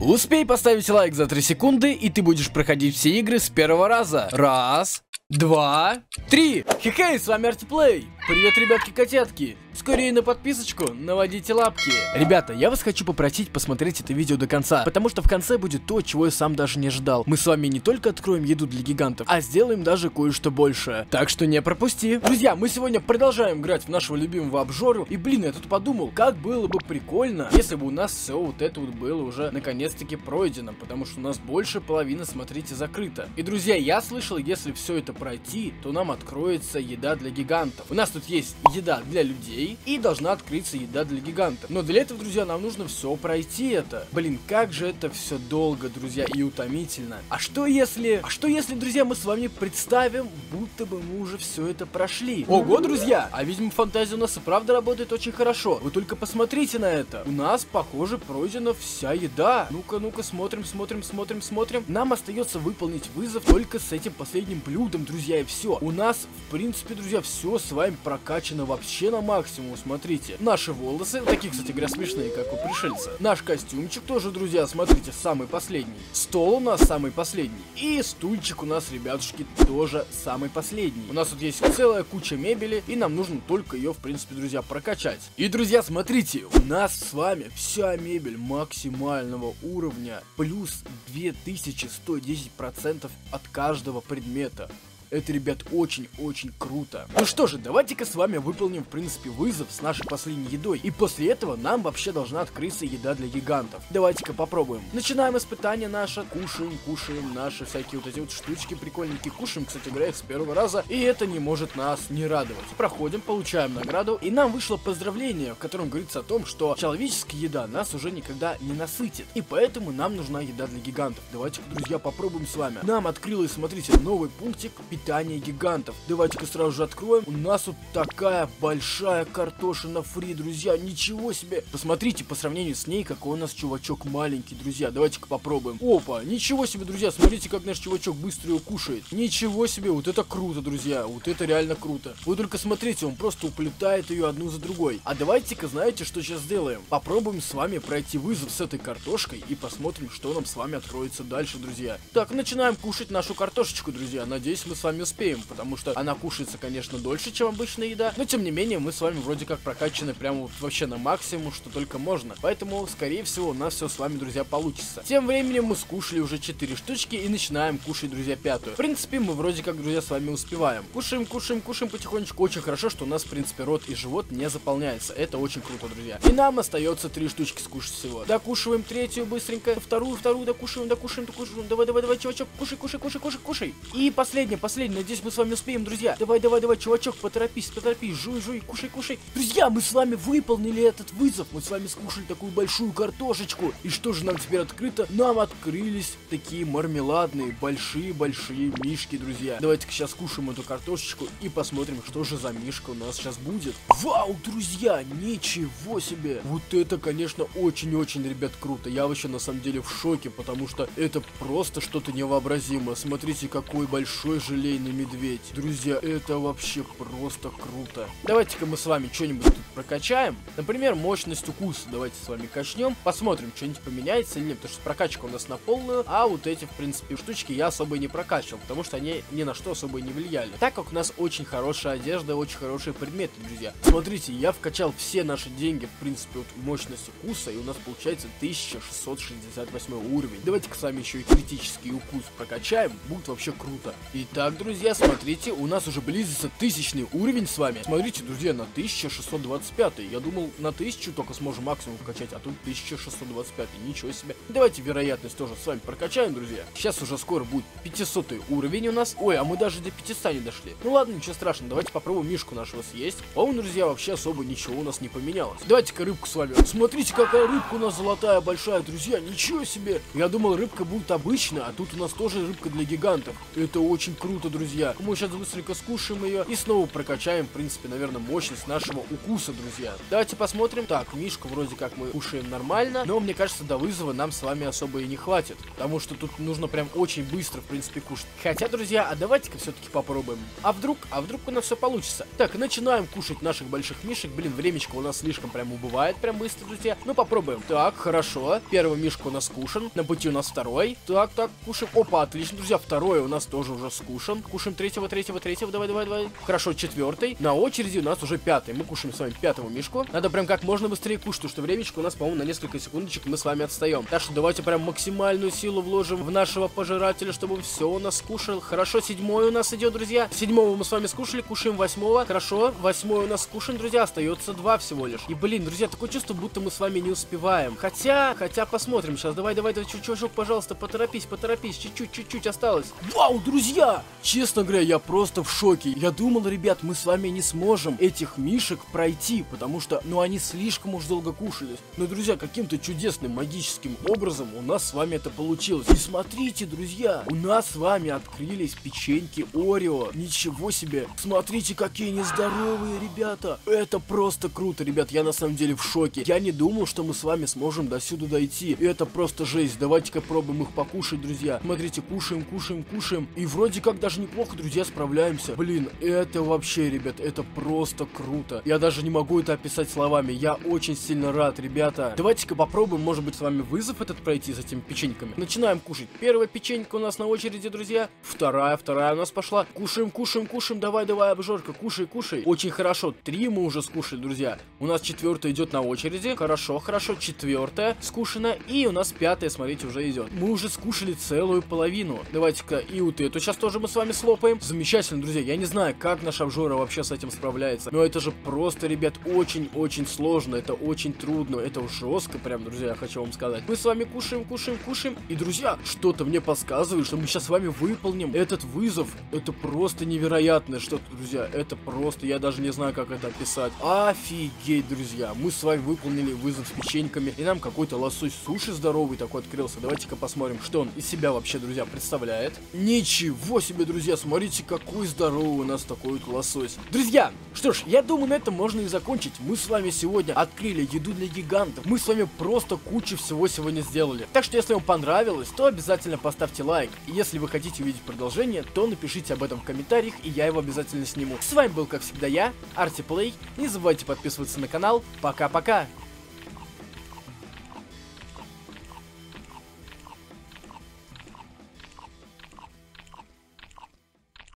Успей поставить лайк за 3 секунды, и ты будешь проходить все игры с первого раза. Раз, два, три. Хе-хей, с вами Арти Play. Привет, ребятки-котятки. Скорее на подписочку, наводите лапки. Ребята, я вас хочу попросить посмотреть это видео до конца, потому что в конце будет то, чего я сам даже не ожидал. Мы с вами не только откроем еду для гигантов, а сделаем даже кое-что большее. Так что не пропусти. Друзья, мы сегодня продолжаем играть в нашего любимого обжору. И блин, я тут подумал, как было бы прикольно, если бы у нас все вот это вот было уже наконец-таки пройдено, потому что у нас больше половины, смотрите, закрыто. И, друзья, я слышал, если все это пройти, то нам откроется еда для гигантов. У нас тут есть еда для людей, и должна открыться еда для гигантов. Но для этого, друзья, нам нужно все пройти это. Блин, как же это все долго, друзья, и утомительно. А что если, друзья, мы с вами представим, будто бы мы уже все это прошли? Ого, друзья! А видимо, фантазия у нас и правда работает очень хорошо. Вы только посмотрите на это. У нас, похоже, пройдена вся еда. Ну-ка, смотрим. Нам остается выполнить вызов только с этим последним блюдом, друзья, и все. У нас, в принципе, друзья, все с вами прокачано вообще на максимум. Смотрите, наши волосы, такие, кстати говоря, смешные, как у пришельца. Наш костюмчик тоже, друзья, смотрите, самый последний. Стол у нас самый последний. И стульчик у нас, ребятушки, тоже самый последний. У нас тут есть целая куча мебели, и нам нужно только ее, в принципе, друзья, прокачать. И, друзья, смотрите, у нас с вами вся мебель максимального уровня, плюс 2110% от каждого предмета. Это, ребят, очень-очень круто. Ну что же, давайте-ка с вами выполним, в принципе, вызов с нашей последней едой. И после этого нам вообще должна открыться еда для гигантов. Давайте-ка попробуем. Начинаем испытание наше. Кушаем наши всякие вот эти вот штучки прикольненькие. Кушаем, кстати говоря, их с первого раза. И это не может нас не радовать. Проходим, получаем награду. И нам вышло поздравление, в котором говорится о том, что человеческая еда нас уже никогда не насытит. И поэтому нам нужна еда для гигантов. Давайте-ка, друзья, попробуем с вами. Нам открылось, смотрите, новый пунктик – питание гигантов. Давайте-ка сразу же откроем. У нас вот такая большая картошина фри, друзья. Ничего себе. Посмотрите, по сравнению с ней, какой у нас чувачок маленький, друзья. Давайте-ка попробуем. Опа, ничего себе, друзья. Смотрите, как наш чувачок быстро ее кушает. Ничего себе, вот это круто, друзья. Вот это реально круто. Вы только смотрите, он просто уплетает ее одну за другой. А давайте-ка, знаете, что сейчас сделаем? Попробуем с вами пройти вызов с этой картошкой и посмотрим, что нам с вами откроется дальше, друзья. Так, начинаем кушать нашу картошечку, друзья. Надеюсь, мы с вами успеем, потому что она кушается, конечно, дольше, чем обычная еда, но тем не менее мы с вами вроде как прокачаны прямо вот вообще на максимум, что только можно, поэтому скорее всего у нас все с вами, друзья, получится. Тем временем мы скушали уже 4 штучки и начинаем кушать, друзья, 5-ю. В принципе, мы вроде как, друзья, с вами успеваем. Кушаем потихонечку. Очень хорошо, что у нас, в принципе, рот и живот не заполняется. Это очень круто, друзья. И нам остается 3 штучки скушать всего. Докушиваем 3-ю быстренько, вторую докушиваем. Давай, чувачок, кушай. И последний, надеюсь, мы с вами успеем, друзья. Давай, чувачок, поторопись, жуй, кушай. Друзья, мы с вами выполнили этот вызов. Мы с вами скушали такую большую картошечку. И что же нам теперь открыто? Нам открылись такие мармеладные, большие мишки, друзья. Давайте-ка сейчас кушаем эту картошечку и посмотрим, что же за мишка у нас сейчас будет. Вау, друзья, ничего себе. Вот это, конечно, очень-очень, ребят, круто. Я вообще, на самом деле, в шоке, потому что это просто что-то невообразимое. Смотрите, какой большой железный медведь. Друзья, это вообще просто круто. Давайте-ка мы с вами что-нибудь тут прокачаем. Например, мощность укуса. Давайте с вами качнем. Посмотрим, что-нибудь поменяется или нет. Потому что прокачка у нас на полную. А вот эти, в принципе, штучки я особо не прокачивал, потому что они ни на что особо не влияли. Так как у нас очень хорошая одежда, очень хорошие предметы, друзья. Смотрите, я вкачал все наши деньги, в принципе, вот мощность укуса. И у нас получается 1668 уровень. Давайте-ка с вами еще и критический укус прокачаем. Будет вообще круто. Итак, друзья, смотрите, у нас уже близится 1000-й уровень с вами. Смотрите, друзья, на 1625. Я думал, на 1000 только сможем максимум вкачать, а тут 1625. Ничего себе. Давайте вероятность тоже с вами прокачаем, друзья. Сейчас уже скоро будет 500-й уровень у нас. Ой, а мы даже до 500 не дошли. Ну ладно, ничего страшного. Давайте попробуем мишку нашего съесть. По-моему, друзья, вообще особо ничего у нас не поменялось. Давайте-ка рыбку с вами. Смотрите, какая рыбка у нас золотая, большая, друзья. Ничего себе. Я думал, рыбка будет обычная, а тут у нас тоже рыбка для гигантов. Это очень круто. минута, друзья. Мы сейчас быстренько скушаем ее и снова прокачаем, в принципе, наверное, мощность нашего укуса, друзья. Давайте посмотрим. Так, мишку вроде как мы кушаем нормально, но мне кажется, до вызова нам с вами особо и не хватит, потому что тут нужно прям очень быстро, в принципе, кушать. Хотя, друзья, а давайте-ка все-таки попробуем. А вдруг у нас все получится? Так, начинаем кушать наших больших мишек. Блин, времечко у нас слишком прям убывает, прям быстро, друзья. Ну, попробуем. Так, хорошо. Первый мишка у нас скушен. На пути у нас второй. Так, кушаем. Опа, отлично, друзья. Второй у нас тоже уже скушен. Кушаем третьего. Давай. Хорошо, четвертый. На очереди у нас уже пятый. Мы кушаем с вами пятого мишку. Надо прям как можно быстрее кушать, потому что времечко у нас, по-моему, на несколько секундочек мы с вами отстаем. Так что давайте прям максимальную силу вложим в нашего пожирателя, чтобы все у нас скушал. Хорошо, седьмой у нас идет, друзья. Седьмого мы с вами скушали, кушаем восьмого. Хорошо, восьмой у нас скушен, друзья. Остается два всего лишь. И, блин, друзья, такое чувство, будто мы с вами не успеваем. Хотя посмотрим сейчас. Давай, чувачок, пожалуйста, поторопись. Чуть-чуть осталось. Вау, друзья! Честно говоря, я просто в шоке. Я думал, ребят, мы с вами не сможем этих мишек пройти, потому что, ну, они слишком уж долго кушались. Но, друзья, каким-то чудесным магическим образом у нас с вами это получилось. И смотрите, друзья, у нас с вами открылись печеньки Орео. Ничего себе! Смотрите, какие нездоровые, ребята! Это просто круто, ребят, я на самом деле в шоке. Я не думал, что мы с вами сможем до сюда дойти. Это просто жесть. Давайте-ка пробуем их покушать, друзья. Смотрите, кушаем. И вроде как даже неплохо, друзья, справляемся. Блин, это вообще, ребят, это просто круто. Я даже не могу это описать словами. Я очень сильно рад, ребята. Давайте-ка попробуем, может быть, с вами вызов этот пройти с этими печеньками. Начинаем кушать. Первая печенька у нас на очереди, друзья. Вторая у нас пошла. Кушаем. Давай, обжорка, кушай. Очень хорошо. Три мы уже скушали, друзья. У нас четвертая идет на очереди. Хорошо. Четвертая скушена. И у нас пятая, смотрите, уже идет. Мы уже скушали целую половину. Давайте-ка и вот эту сейчас тоже мы с вами слопаем. Замечательно, друзья. Я не знаю, как наш обжора вообще с этим справляется. Но это же просто, ребят, очень-очень сложно. Это очень трудно. Это жестко прям, друзья, я хочу вам сказать. Мы с вами кушаем. И, друзья, что-то мне подсказывает, что мы сейчас с вами выполним этот вызов. Это просто невероятное что-то, друзья. Это просто, я даже не знаю, как это описать. Офигеть, друзья. Мы с вами выполнили вызов с печеньками. И нам какой-то лосось суши здоровый такой открылся. Давайте-ка посмотрим, что он из себя вообще, друзья, представляет. Ничего себе, друзья, смотрите, какой здоровый у нас такой вот лосось. Друзья, что ж, я думаю, на этом можно и закончить. Мы с вами сегодня открыли еду для гигантов. Мы с вами просто кучу всего сегодня сделали. Так что, если вам понравилось, то обязательно поставьте лайк. И если вы хотите увидеть продолжение, то напишите об этом в комментариях, и я его обязательно сниму. С вами был, как всегда, я, Арти Play. Не забывайте подписываться на канал. Пока-пока!